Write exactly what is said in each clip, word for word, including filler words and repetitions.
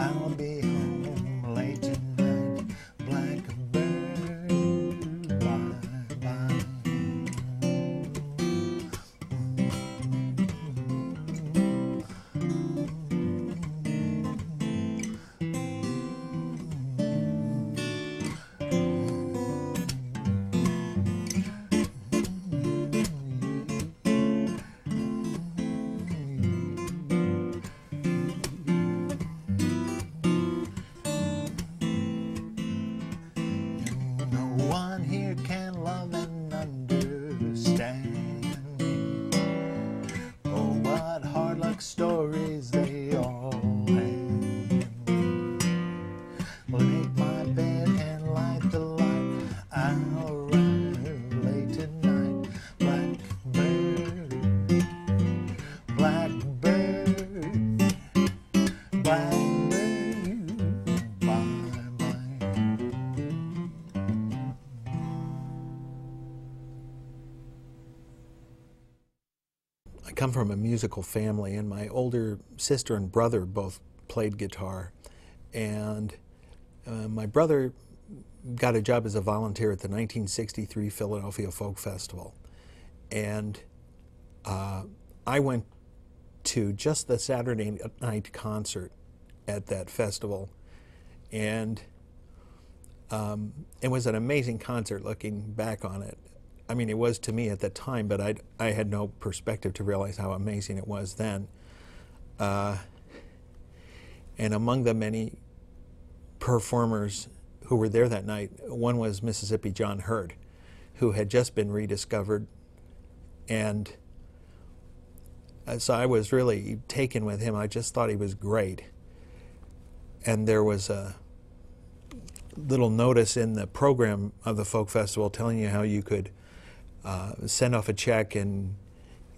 I'll be home late tonight, blackbird, bye-bye. Stories they all have. Make my bed and light the light. I'll arrive late tonight. Blackbird, blackbird, blackbird, bye bye. I come from a musical family, and my older sister and brother both played guitar, and uh, my brother got a job as a volunteer at the nineteen sixty-three Philadelphia Folk Festival, and uh, I went to just the Saturday night concert at that festival, and um, it was an amazing concert looking back on it. I mean, it was to me at the time, but I'd, I had no perspective to realize how amazing it was then. Uh, and among the many performers who were there that night, one was Mississippi John Hurt, who had just been rediscovered. And so I was really taken with him. I just thought he was great. And there was a little notice in the program of the Folk Festival telling you how you could Uh, send off a check, and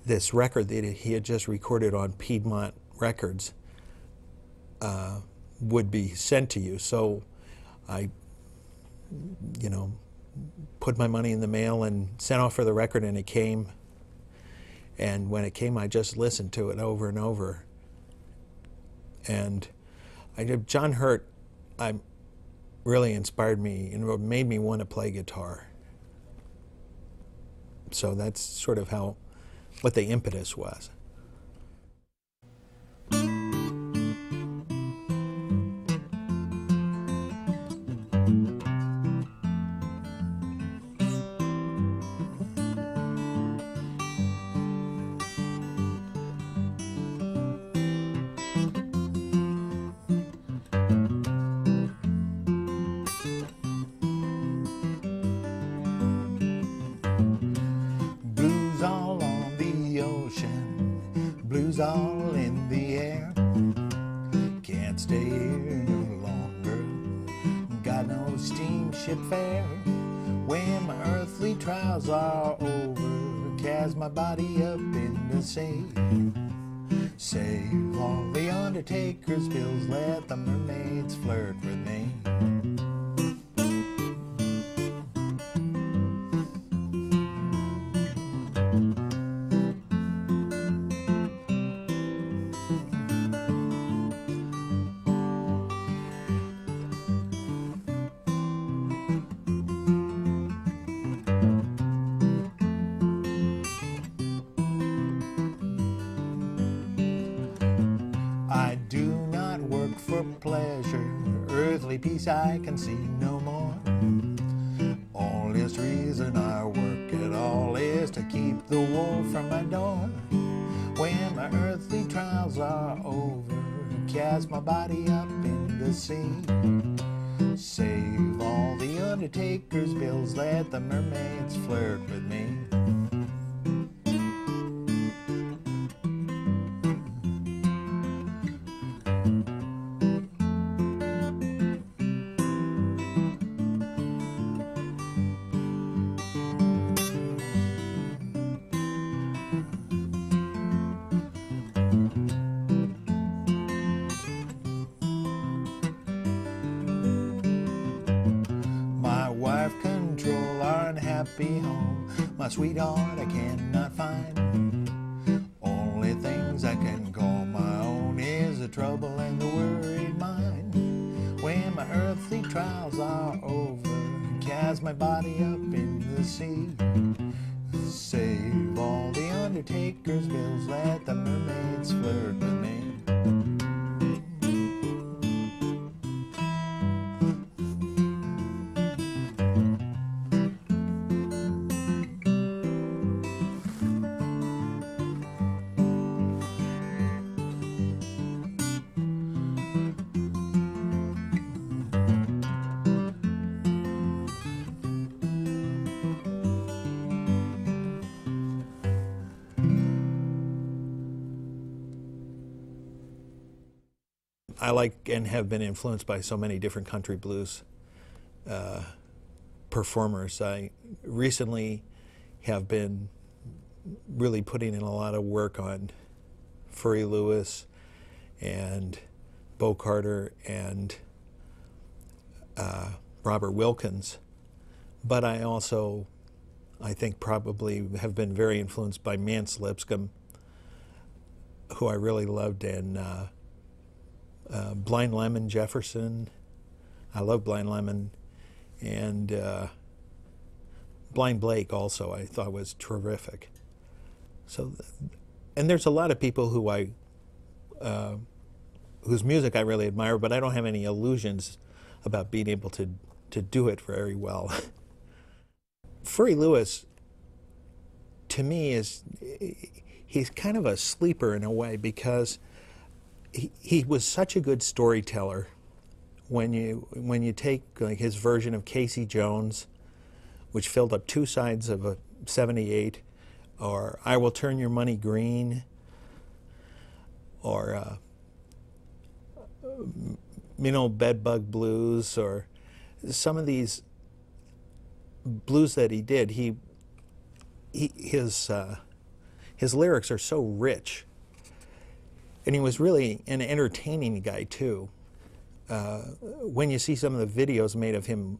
this record that he had just recorded on Piedmont Records uh, would be sent to you. So I, you know, put my money in the mail and sent off for the record, and it came. And when it came, I just listened to it over and over. And I, John Hurt I, really inspired me and made me want to play guitar. So that's sort of how, what the impetus was. All in the air, can't stay here no longer, got no steamship fare. When my earthly trials are over, cast my body up in the sea. Save all the undertaker's bills, let the mermaids flirt with me. Peace I can see no more. All this reason I work at all is to keep the wolf from my door. When my earthly trials are over, cast my body up in the sea. Save all the undertaker's bills, let the mermaids flirt with me. My sweetheart I cannot find. Only things I can call my own is the trouble and the worried mind. my earthly trials are over, and cast my body up in the sea. Save all the undertaker's bills, let the mermaids flirt with me. I like and have been influenced by so many different country blues uh, performers. I recently have been really putting in a lot of work on Furry Lewis and Bo Carter and uh, Robert Wilkins, but I also, I think, probably have been very influenced by Mance Lipscomb, who I really loved, and uh, Uh, Blind Lemon Jefferson. I love Blind Lemon. And uh, Blind Blake also I thought was terrific. So, and there's a lot of people who I, uh, whose music I really admire, but I don't have any illusions about being able to, to do it very well. Furry Lewis, to me, is, he's kind of a sleeper in a way, because He, he was such a good storyteller. When you when you take like his version of Casey Jones, which filled up two sides of a seventy-eight, or I Will Turn Your Money Green, or uh, you know, Bedbug Blues, or some of these blues that he did, he, he his uh, his lyrics are so rich. And he was really an entertaining guy, too. Uh, when you see some of the videos made of him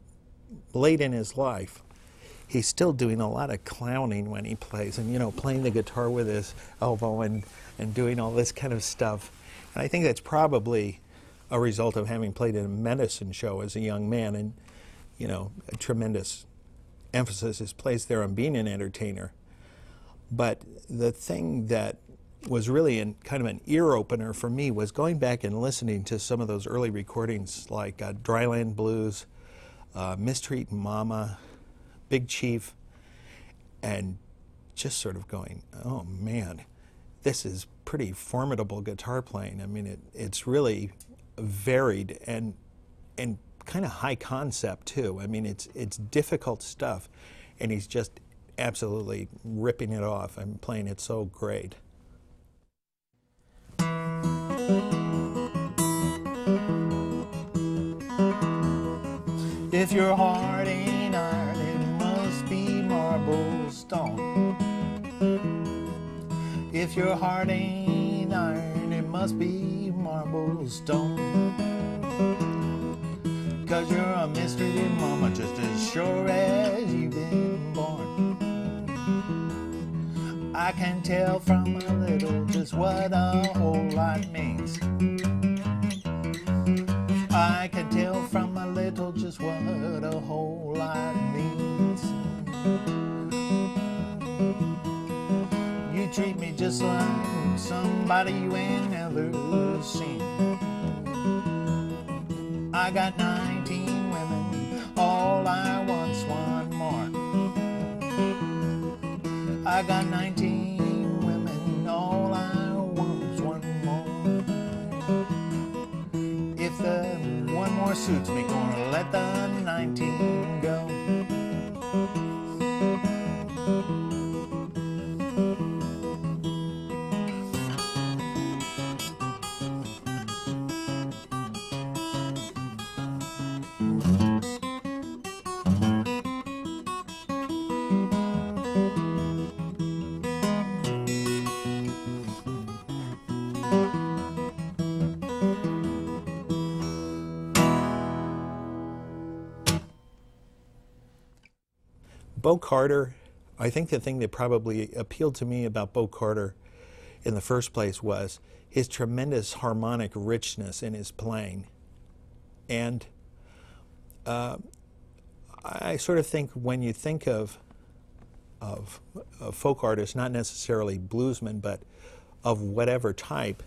late in his life, he's still doing a lot of clowning when he plays, and, you know, playing the guitar with his elbow and, and doing all this kind of stuff. And I think that's probably a result of having played in a medicine show as a young man, and, you know, a tremendous emphasis is placed there on being an entertainer. But the thing that was really an, kind of an ear-opener for me was going back and listening to some of those early recordings, like uh, Dryland Blues, uh, Mistreatin' Mama, Big Chief, and just sort of going, oh man, this is pretty formidable guitar playing. I mean, it, it's really varied and, and kind of high concept too. I mean, it's, it's difficult stuff, and he's just absolutely ripping it off and playing it so great. If your heart ain't iron, it must be marble stone. If your heart ain't iron, it must be marble stone. 'Cause you're a mistreated mama, just as sure as you've been born. I can tell from a little just what a whole lot means. I can tell from a little just what a whole lot means. You treat me just like somebody you ain't never seen. I got nineteen women, all I want's one more. I got nineteen women, all I want's one more. If the one more suits me, gonna let the nineteen go. Bo Carter, I think the thing that probably appealed to me about Bo Carter in the first place was his tremendous harmonic richness in his playing. And uh, I sort of think when you think of, of of folk artists, not necessarily bluesmen, but of whatever type,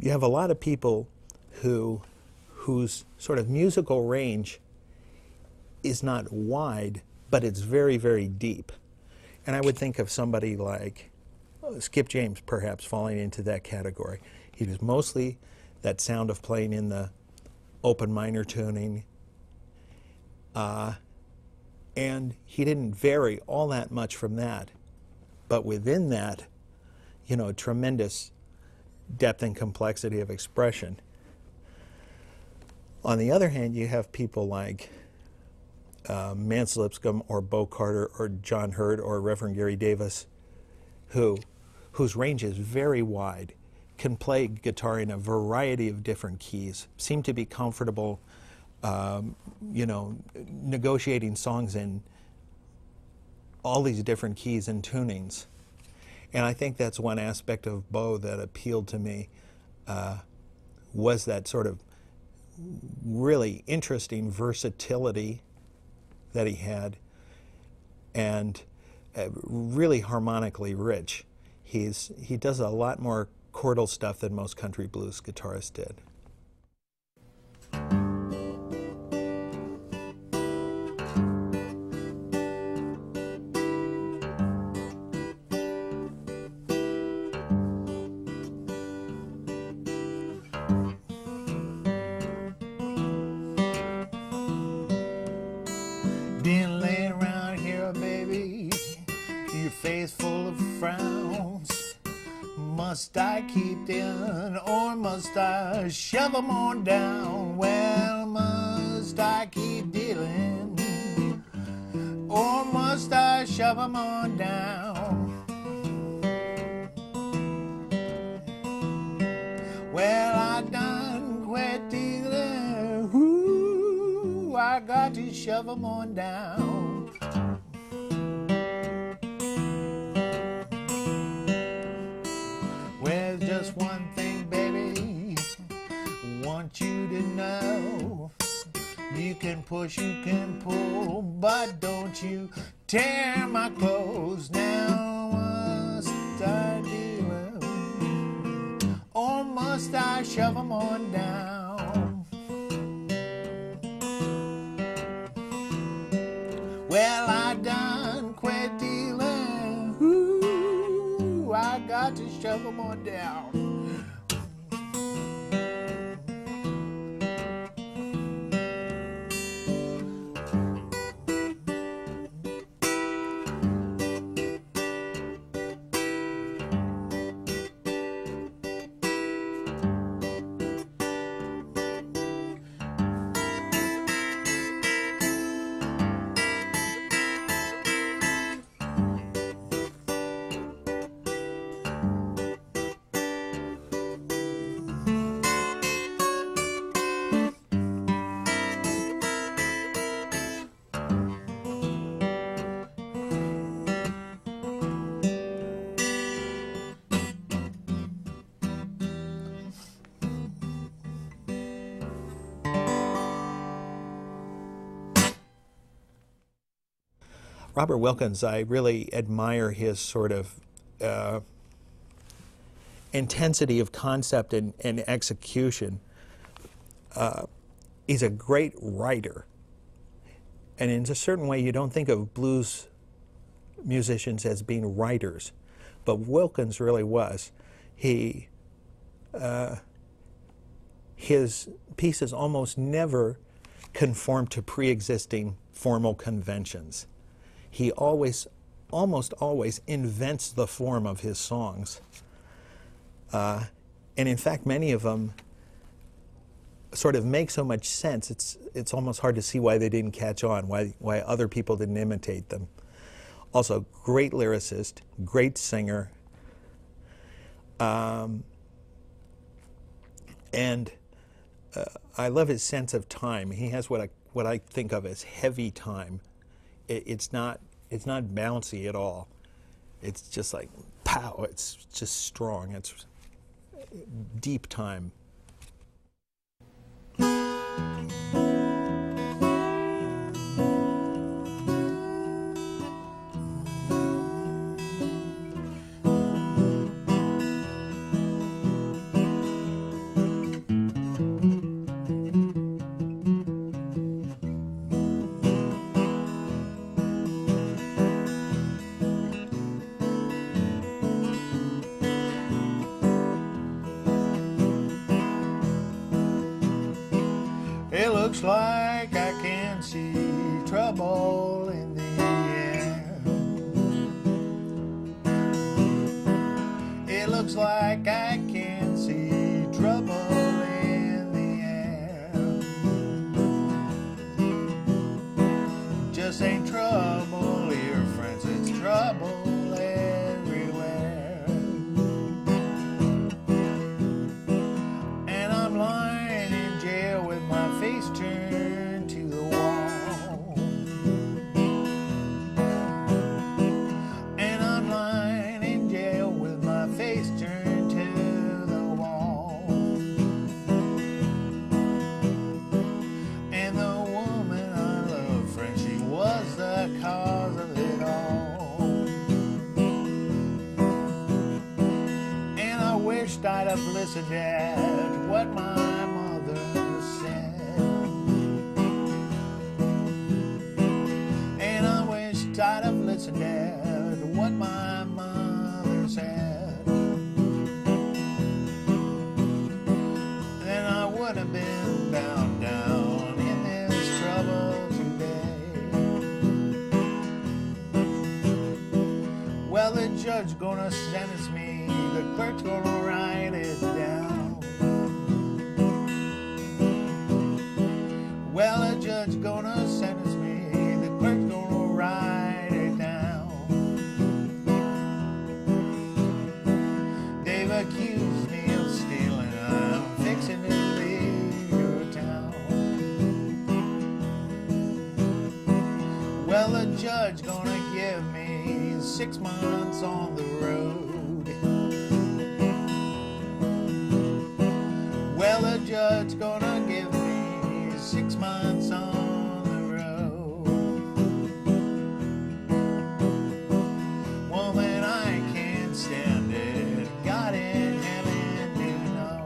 you have a lot of people who whose sort of musical range is not wide, but it's very, very deep. And I would think of somebody like Skip James, perhaps, falling into that category. He was mostly that sound of playing in the open minor tuning, uh, and he didn't vary all that much from that. But within that, you know, tremendous depth and complexity of expression. On the other hand, you have people like uh, Mance Lipscomb or Bo Carter or John Hurt or Reverend Gary Davis, who, whose range is very wide, can play guitar in a variety of different keys, seem to be comfortable, um, you know, negotiating songs in all these different keys and tunings. And I think that's one aspect of Bo that appealed to me, uh, was that sort of really interesting versatility that he had, and uh, really harmonically rich. He's, he does a lot more chordal stuff than most country blues guitarists did. Shove them on down. Well, must I keep dealing, or must I shove them on down? Well, I done quit dealing. Ooh, I got to shove them on down. Push, you can pull, but don't you tear my clothes. Now must I deal, or must I shove them on down? Well, I done quit dealing. Ooh, I got to shove them on down. Robert Wilkins, I really admire his sort of uh, intensity of concept and, and execution. Uh, he's a great writer. And in a certain way, you don't think of blues musicians as being writers. But Wilkins really was. He, uh, his pieces almost never conform to pre-existing formal conventions. He always, almost always, invents the form of his songs. Uh, and in fact, many of them sort of make so much sense, it's, it's almost hard to see why they didn't catch on, why, why other people didn't imitate them. Also, great lyricist, great singer. Um, and uh, I love his sense of time. He has what I, what I think of as heavy time. It's not, it's not bouncy at all. It's just like, pow, it's just strong. It's deep time. It looks like I can see trouble in the air. It looks like I can see trouble in the air. Just ain't trouble here, friends, it's trouble. I'd have listened to what my mother said, and I wished I'd have listened to what my mother said. Then I would have been bound down in this trouble today. Well, the judge gonna sentence me, the clerk's gonna write it down. Well, a judge gonna sentence me, the clerk's gonna write it down. They've accused me of stealing, I'm fixing to leave your town. Well, a judge gonna give me six months on the road. Well, a judge gonna give me six months on the road. Well, man, I can't stand it. God in heaven, you know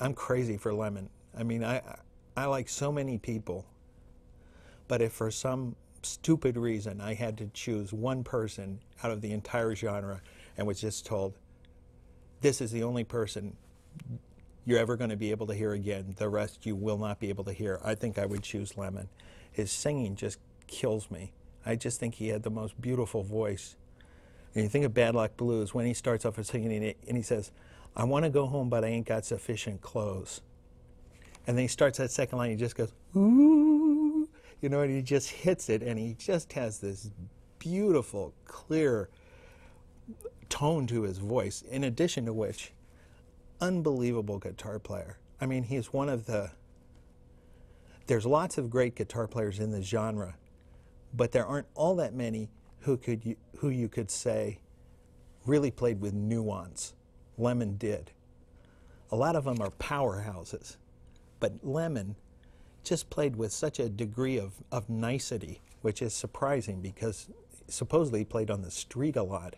I'm crazy for Lemon. I mean, I, I like so many people, but if for some stupid reason I had to choose one person out of the entire genre and was just told, this is the only person you're ever going to be able to hear again, the rest you will not be able to hear, I think I would choose Lemon. His singing just kills me. I just think he had the most beautiful voice. And you think of Bad Luck Blues, when he starts off with singing and he says, I want to go home, but I ain't got sufficient clothes. And then he starts that second line, he just goes, ooh, you know, and he just hits it, and he just has this beautiful, clear tone to his voice, in addition to which, unbelievable guitar player. I mean, he's one of the, there's lots of great guitar players in the genre, but there aren't all that many who, could, who you could say really played with nuance. Lemon did. A lot of them are powerhouses, but Lemon just played with such a degree of, of nicety, which is surprising because supposedly he played on the street a lot.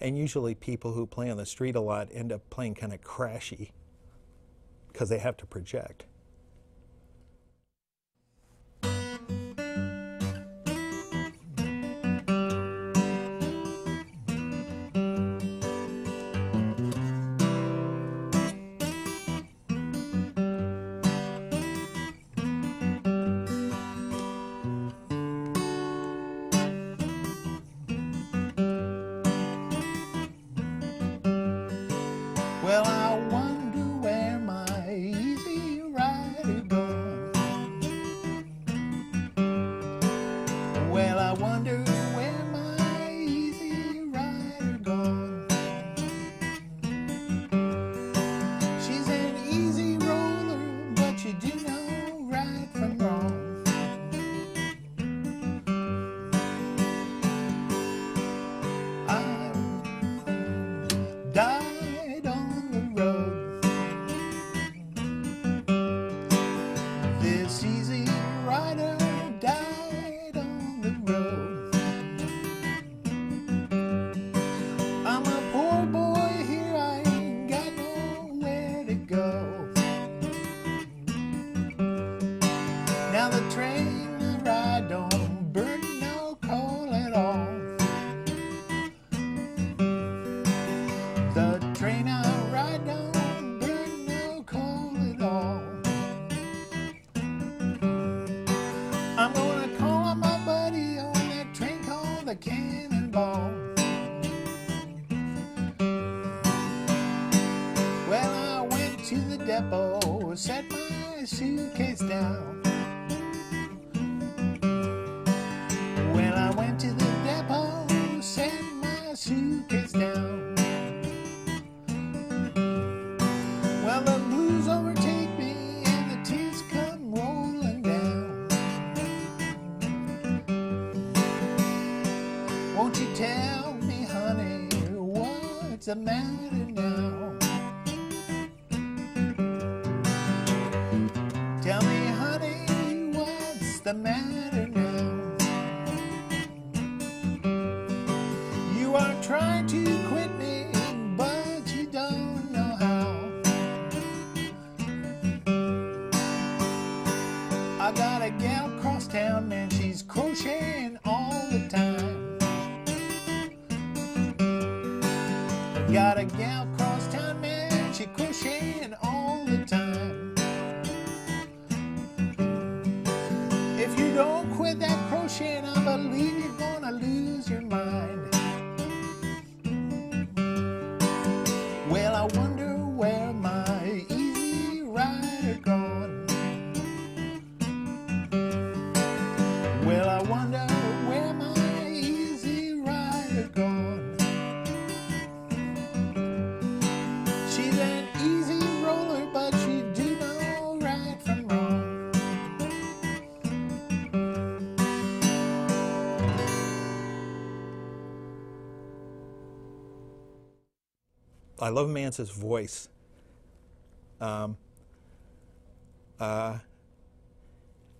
And usually people who play on the street a lot end up playing kind of crashy because they have to project. The matter now. Tell me, honey, what's the matter now? You are trying to quit me, but you don't know how. I got a gal across town and she's crocheting all the time. Got a gal cross town, man, she crocheting all the time. If you don't quit that crocheting, I believe you're gonna lose your mind. Well, I wonder where my easy rider gone. Well, I wonder where my easy rider gone. I love Mance's voice. Um, uh,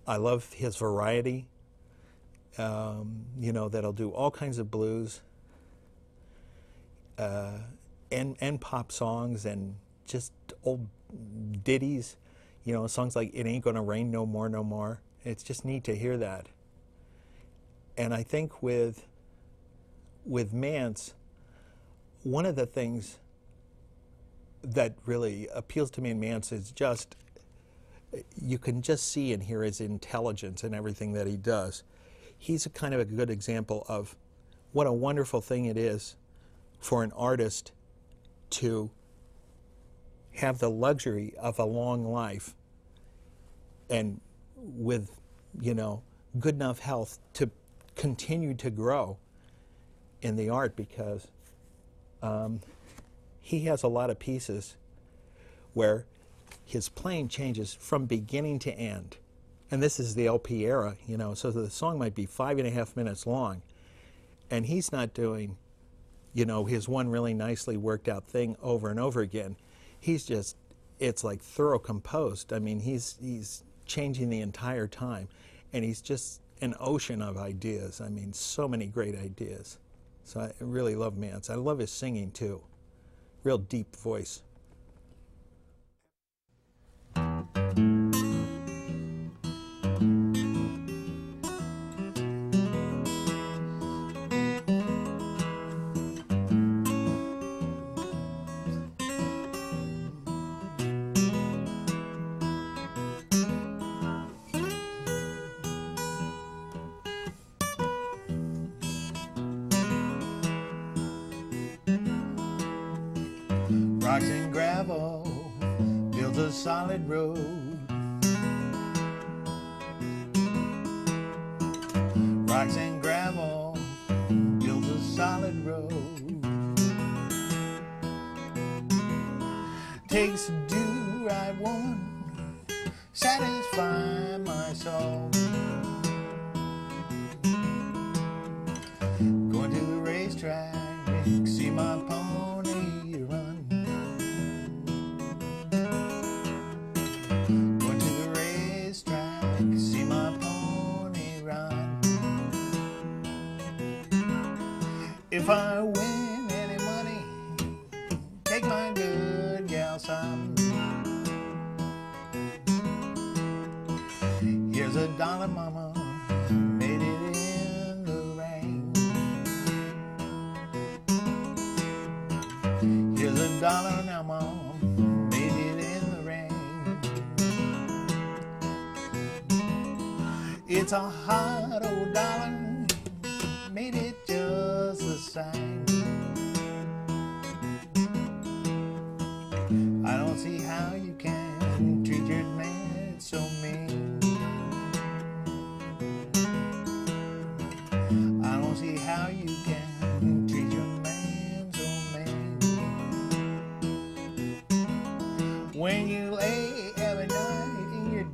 I love his variety. Um, you know, that'll do all kinds of blues uh, and and pop songs and just old ditties. You know, songs like "It Ain't Gonna Rain No More, No More." It's just neat to hear that. And I think with with Mance, one of the things that really appeals to me in Mance is just, you can just see and hear his intelligence in everything that he does. He's a kind of a good example of what a wonderful thing it is for an artist to have the luxury of a long life and with, you know, good enough health to continue to grow in the art, because um, he has a lot of pieces where his playing changes from beginning to end. And this is the L P era, you know, so the song might be five and a half minutes long. And he's not doing, you know, his one really nicely worked out thing over and over again. He's just, it's like thorough composed. I mean, he's, he's changing the entire time. And he's just an ocean of ideas. I mean, so many great ideas. So I really love Mance. I love his singing too. Real deep voice. Rocks and gravel builds a solid road. Rocks and gravel builds a solid road. Takes a do-right one, satisfy my soul. Going to the racetrack, see my pony. If I win any money, take my good gal some. Here's a dollar, mama, made it in the rain. Here's a dollar now, mama, made it in the rain. It's a hot old dollar, made it just the same. I don't see how you can treat your man so mean. I don't see how you can treat your man so mean. When you lay every night in your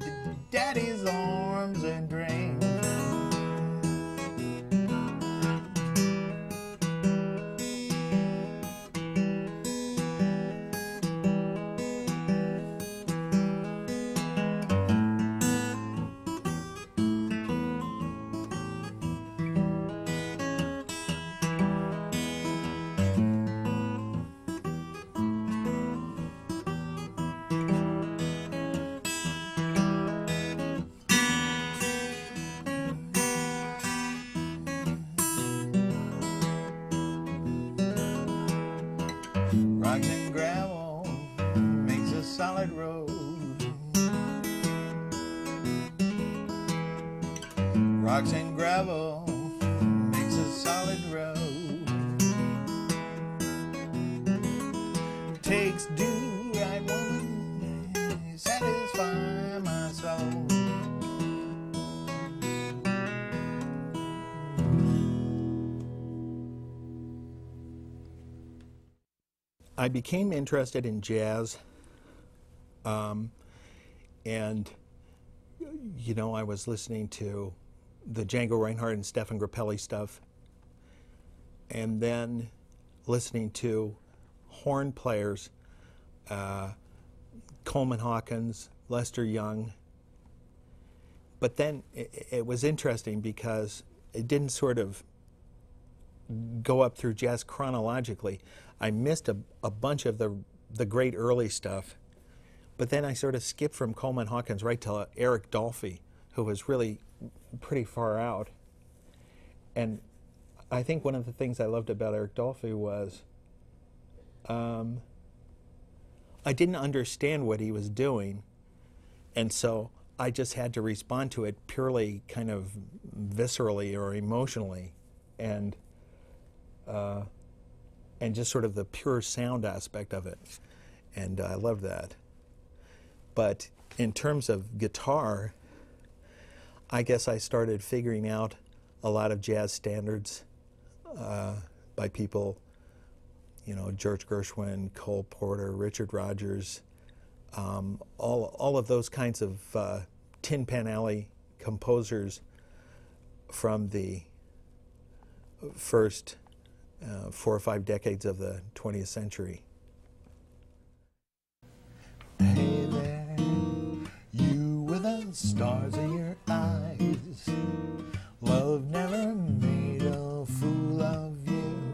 daddy's arms and dream. Rocks and gravel makes a solid road. Takes do right one, satisfy my soul. I became interested in jazz, um, and you know, I was listening to the Django Reinhardt and Stephane Grappelli stuff, and then listening to horn players, uh, Coleman Hawkins, Lester Young. But then it, it was interesting because it didn't sort of go up through jazz chronologically. I missed a, a bunch of the, the great early stuff, but then I sort of skipped from Coleman Hawkins right to Eric Dolphy, who was really pretty far out. And I think one of the things I loved about Eric Dolphy was um, I didn't understand what he was doing, and so I just had to respond to it purely kind of viscerally or emotionally, and uh, and just sort of the pure sound aspect of it, and I loved that. But in terms of guitar, I guess I started figuring out a lot of jazz standards uh, by people, you know, George Gershwin, Cole Porter, Richard Rodgers, um, all, all of those kinds of uh, Tin Pan Alley composers from the first uh, four or five decades of the twentieth century. Hey there, you with the stars in your eyes, love never made a fool of you.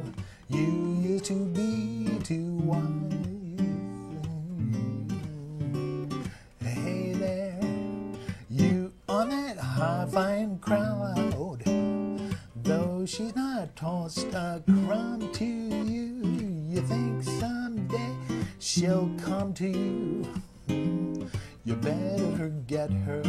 tossed a crumb to you. You think someday she'll come to you. You better get her,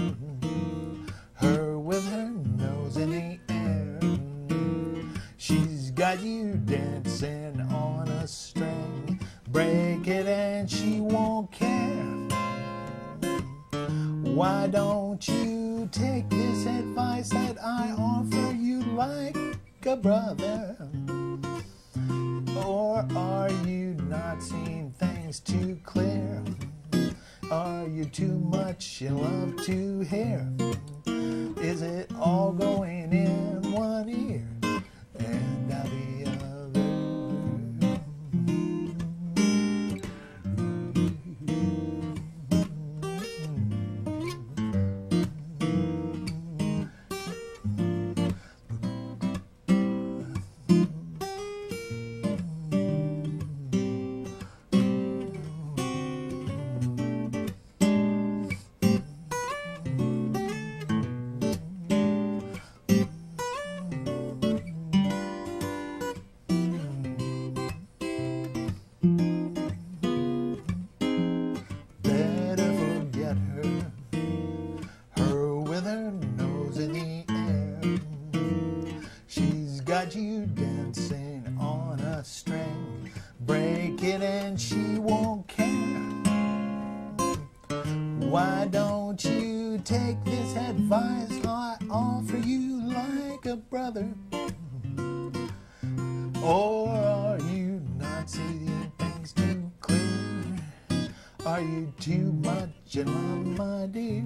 her with her nose in the air. She's got you dancing on a string. Break it and she won't care. Why don't you take this advice that I offer you like a brother? Or are you not seeing things too clear? Are you too much in love to hear? Is it all going in one ear and out the you dancing on a string. Break it and she won't care. Why don't you take this advice I offer you like a brother? Or are you not seeing things too clear? Are you too much in love, my dear?